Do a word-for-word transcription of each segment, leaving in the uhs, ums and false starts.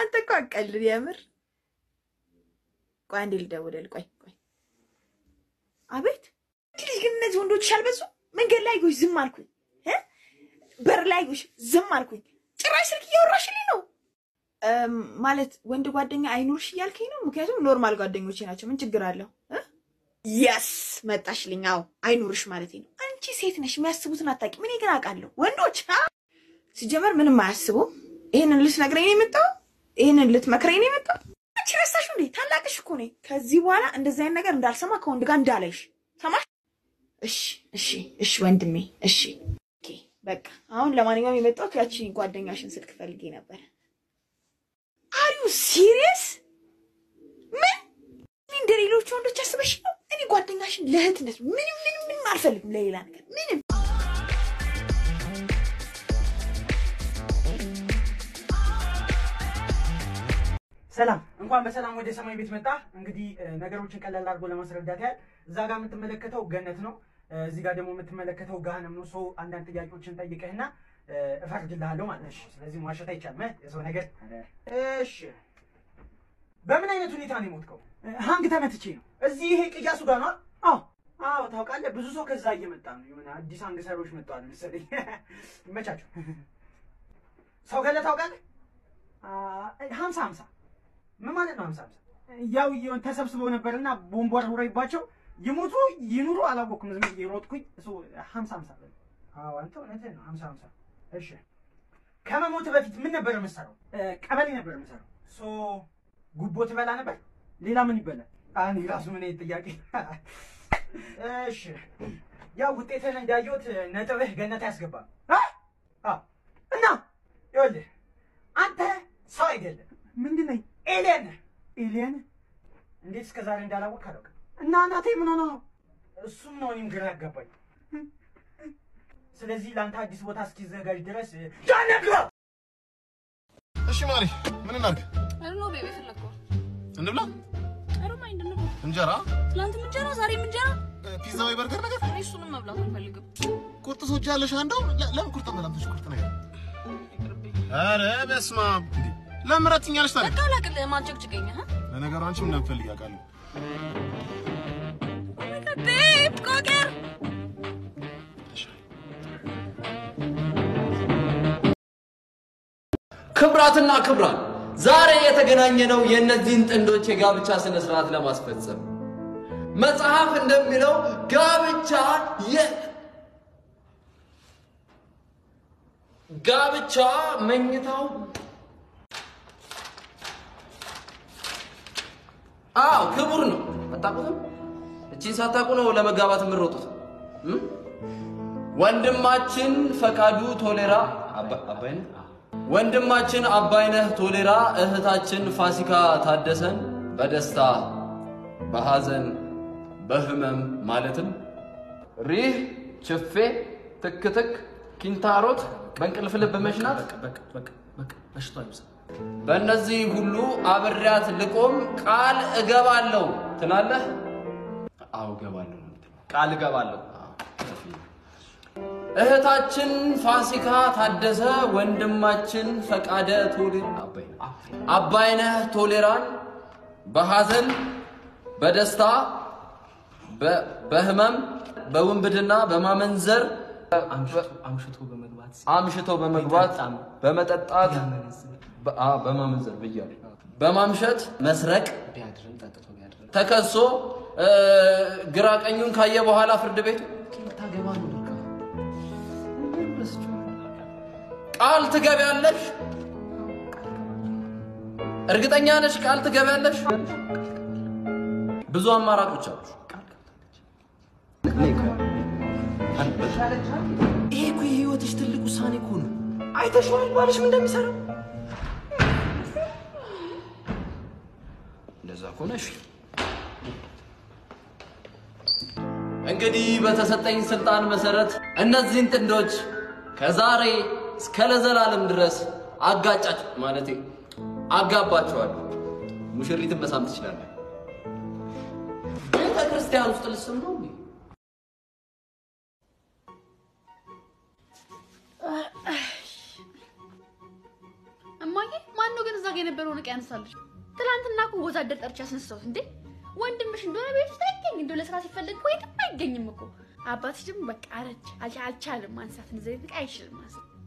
أنت كوك اللي يمر كوان ديل داود الكوي كوي أبيت ليش كنا جون دوت شالبسو من قال لا يجوز زماركوي ها بر لا يجوز زماركوي تراش لك يا وراش لينو مالت وندو قادين عينور شيال كينو مكياتهم نورمال قادين وشيناتهم من تجرالله ها يس ما تعش لينعو عينورش مالتينو أنتي سيتناش ما يسبوتنا تاك مني كناك علو وندوش ها سجمر من ما يسبو إيه نلص نقريني متى إيه نلت مكريني متى أشيل ساشوني تلاقي شكوني كزيوالا عند زين نقدر ندرسه ما كون دكان دالش تماش إيش إيش إيش وندمي إيش كي بقى هون لما نيجي متى كأشي قادين عشان سلك فلقينا بره Are you serious? من من دري لو تشوندو تشرب شيء أنا قادين عشان لهت نت من من من ما أعرف اللي ليلان من سلام، انكم بسلام ودي سامي بيت متى؟ انقدي نجاروتشن كلا لاربو لما سرد داتها زاجا متملكته وجنتنا زيجا دمو متملكته وجهنا منوسو عندنا تجايكوتشن تيجي كهنا فرج الدهلو معناش لازم واشة تيجي ما يسوي نجار إيش بمن أين توني تاني موتكم؟ هانك تامت تشينو زي هيك جاسو دانا آه آه وتهاك على بزوجه كزاي متانو يمنا دي سانج سروش متانو مسلي ما تشجع سوكله تهاك آه همسا همسا ما مالنا هم سامس ياو يون تسبب سببنا برنا بومبار هوراي باشوا يموتوا ينوروا على بوكم زميل يروت كوي سو هم سامس ها وانتو نتين هم سامس إيش كم موت بفيت منا برا مسارو قبلنا برا مسارو سو جبوت بلنا بل ليلا مني بلنا أنا راسو مني تياكي إيش يا وتيتنا دايوت نتوه جنة تسقبا ها ها إنه يولي أنت صايد من دني إلين إلين ليش كذارين دارا وكارك؟ نا نا تيم نا نا سمنو يمكرك جباي سلزي لانتها جسوتها سكيزة قدرس جانبلا إيش ماري من النار؟ أنا لو بيبي في اللقاء نبلا؟ أنا ما عندي نبلا منجرة؟ لانت منجرة زاري منجرة؟ بيتزا وبرجر نجار؟ أنا يشون ما بلا خليك كورت سوتشا ليش عندو؟ لا لا كورت ما لامتش كورت نجار أنا بس ما لا مراتي يا شطار لا كلا ما تشك تشكيني ها انا غير انت من نفلي يا قالو كاتيب كوكر كبراتنا كبرات ዛሬ የተገናኘነው የነዚህን ጥንዶች የጋብቻ ስነ ስርዓት ለማስፈጸም መጽሐፍ እንደሚለው ጋብቻ የ ጋብቻ መኝታው አው ክቡር ነው አጣቁትም እቺን ሳታቁ ነው ለመጋባት ምሮጡት ወንድማችን ፈቃዱ ቶሌራ አባይነ ወንድማችን አባይነ ቶሌራ እህታችን ፋሲካ ታደሰን በደስታ በሐዘን በህመም ማለትም ሪህ ቸፌ ተክተክ ኪንታሮት በእንቅልፍ ልብ በመሽናት በቅ በቅ በቅ በሽቷል በእነዚህ ሁሉ አብሪያት ልቆም ቃል እገባለሁ ትላለህ አው ገባለሁ ቃል እገባለሁ እህታችን ፋሲካ ታደሰ ወንድማችን ፈቃደ ቶሌራ አባይነ ቶሌራን በሐዘን በደስታ በህመም በወንብድና በማመንዘር አምሽቶ በመግባት አምሽቶ በመግባት በመጠጣት آه بما منزل بيجار بما مشت مسرك بيعدرن تاتو بيعدرن تكسو قراك آه أنيون كاية بوهالا فرد بيتو كيف تاقبان ودركا قال تقابي علش ارقت أنيانش قال تقابي علش بزوان ما راكو تشاوش ليكو ايه كوي هيو تشتلقو ساني كونو عايتا شوال بالش من دمي سارو ዛኮነሽ እንግዲህ በተሰጠኝ ስልጣን መሰረት እነዚህን ጥንዶች ከዛሬ እስከ ለዘላለም ድረስ አጋጫጭ ማለት አጋባቸዋለሁ ሙሽሪትን መሳም ትችላለህ ቤተ ክርስቲያን ውስጥ ልስም ነው تنسالش تلانت ناكو وزادت أرجع سنسوس عندي وندم مش ندونا بيجي تايجين دولة سراسي فلك وين تايجين يمكو عباس جم بك عرج على على شال ما نسافر نزيدك عيش الماس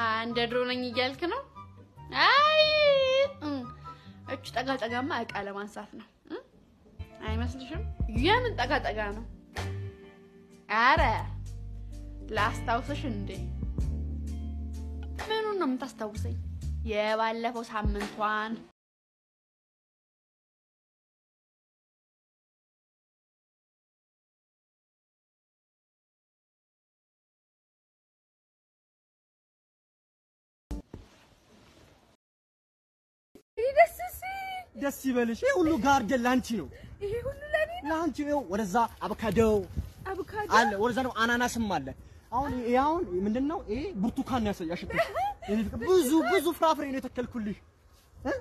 ندروا لني جالس كنا أي أشت أقعد أقام معك على ما نساتنا أي مثل شو يوم أقعد أقامه أرا لا استوس شندي منو نمتستوصي يا والله فوس حمنتوان دسسي دسسي بالش ايه هلو غارجل لانتينو ايه هلو لانينو لانتينو ورزا ابكادو ابكادو ورزانو اناناس ماله أون إيه أون مندنا إيه برتقال ناسي يا شكل يعني بزو بزو فرافري نتكل كله ها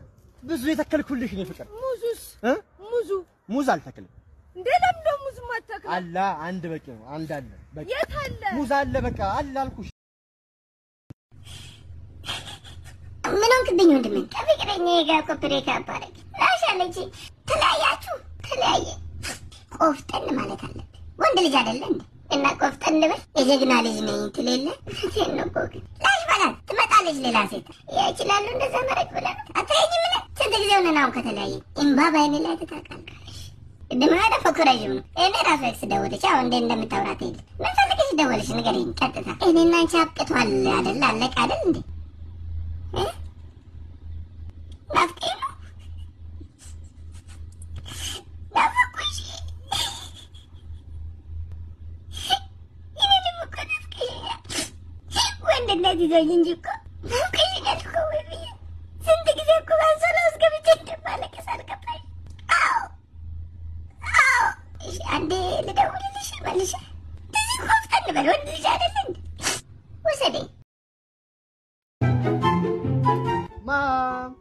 بزو نتكل كله يعني فكر موزوس ها موزو موز على تكل دلهم ده موز ما تكل الله عند بكر عند الله بكر يتهلا موز على بكر الله الكوش منو كدني ودمن كذي كذي نيجا كبريك أبارك لا شالجي تلايا شو تلايا قفتن ما لتهلا وين اللي جاللند إنك قفت النبي إجينا لجنين تليلا كأنه كوكي لاش بلاد تمت على جليلا سيد يا جلالو نزامرك بلاد أتيجي منه صدق زونا ناو كتلاقي إن بابا إني لا تتكلم دم هذا فكر أجمل إني رافق سدوله شو عندين دم التوراتيل ما صدقش دولش نقرين كتتا إني نانشاب كتوال على الله لك على عندي إيه ما فكينه ما فكوشي نادي زين جيكو ممكن يجيكو ويبي سنتك زيكو بسلاس كبيت تبالك سالك باي أو أو إيش عندي لداولي ليش ماليش تيجي خوف أنا بقول ليش أنا سند وسدي ما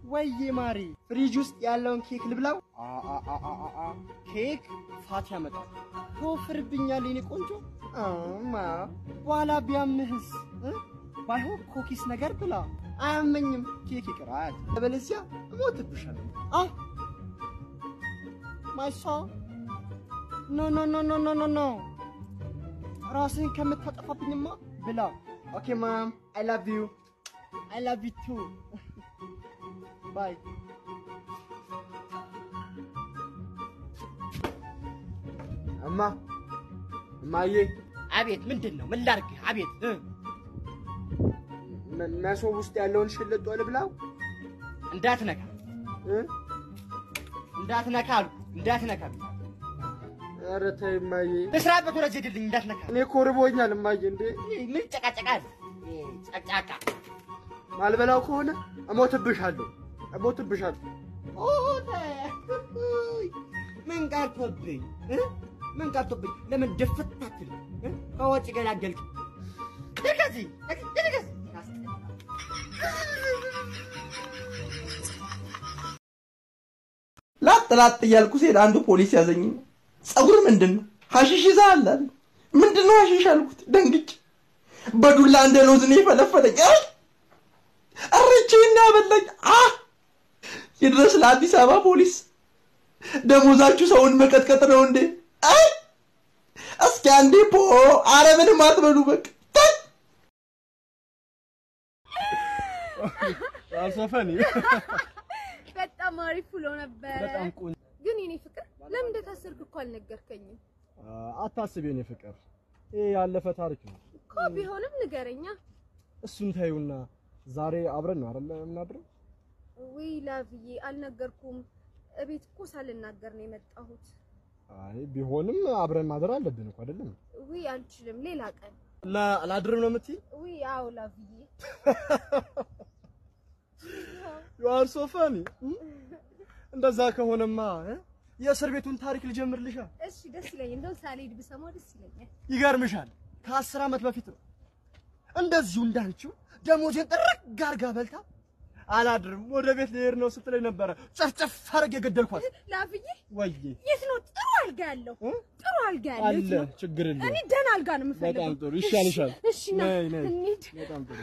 ويجي ماري فريجوس يالون كيك لبلاو آ آ آ آ آ كيك فاتح متر هو فربني عليني كونجو آه ما ولا بيمهز بايهو كوكيس نجار بلا أمنيم كيكي كرات بلسيا موت بشر آه ما يصير نو نو نو نو نو نو نو راسي كم تطفى بنما بلا أوكي مام I love you I love you too باي أما ما يه عبيد من دنو من لارك عبيد ما سوى وستي اللون شلت ولا بلاو انداتنا كا انداتنا كا انداتنا كا ارتاي ماي بس رابط ولا جديد انداتنا كا ليه كوربوجنا لما جندي من تكا تكا تكا تكا ما البلاو كونه اموت بشالو اموت بشالو اوه ده من قال تبي من قال تبي لما دفت تاكل هو تجي لاجلك دكازي دكازي لا تلات تيال كوسيد عنده بوليس يازني، سأقول من دنو، هاشيش زعلان، من دنو هاشيش هالكوت، دنقج، بدل عنده لوزني فلا فلا جاي، الرجينا بدل آه، يدرس لابي سبعة بوليس، دموزات شو سون مكت كتره عنده، آه، أسكاندي بو، أنا من مات بلوبك. አልሰፈኒ በጣም አሪፍ ሆኖ ነበር በጣም ቆንጆ ግን እኔ ፍቅር ለምን እንደታሰርክ እኮ አልነገርከኝም አታስብ የኔ ፍቅር ይሄ ያለፈ ታሪክ ነው እኮ ቢሆንም ንገረኛ እሱን ታዩና ዛሬ አብረን ነው አይደል እናድረው ወይ ላቪዬ አልነገርኩም እቤት እኮ ሳልናገር ነው የመጣሁት አይ ቢሆንም አብረን ማድር አለብን እኮ አይደለም ወይ አንችልም ሌላ ቀን ላ አላድርም ነው የምትይ ወይ አው ላቪዬ You are so funny. እንደዛ ከሆነማ የእስር ቤቱን ታሪክ ልጀምርልሻ እሺ ደስ ይለኝ እንደው ሳልሄድ ብሰማው ደስ ይለኛል ይገርምሻል ከአስር አመት በፊት ነው እንደዚሁ እንዳንቺው ደሞዜን ጥርግ አርጋ በልታ አላድርም ወደ ቤት ልሄድ ነው ስትለኝ ነበር ጨፍጨፍ አርግ የገደልኳት ላፍዬ ወይ የት ነው ጥሩ አልጋ ያለው ጥሩ አልጋ ያለው ችግር የለውም እኔ ደህና አልጋ ነው የምፈልገው በጣም ጥሩ ይሻልሻል እሺ ነይ ነይ በጣም ጥሩ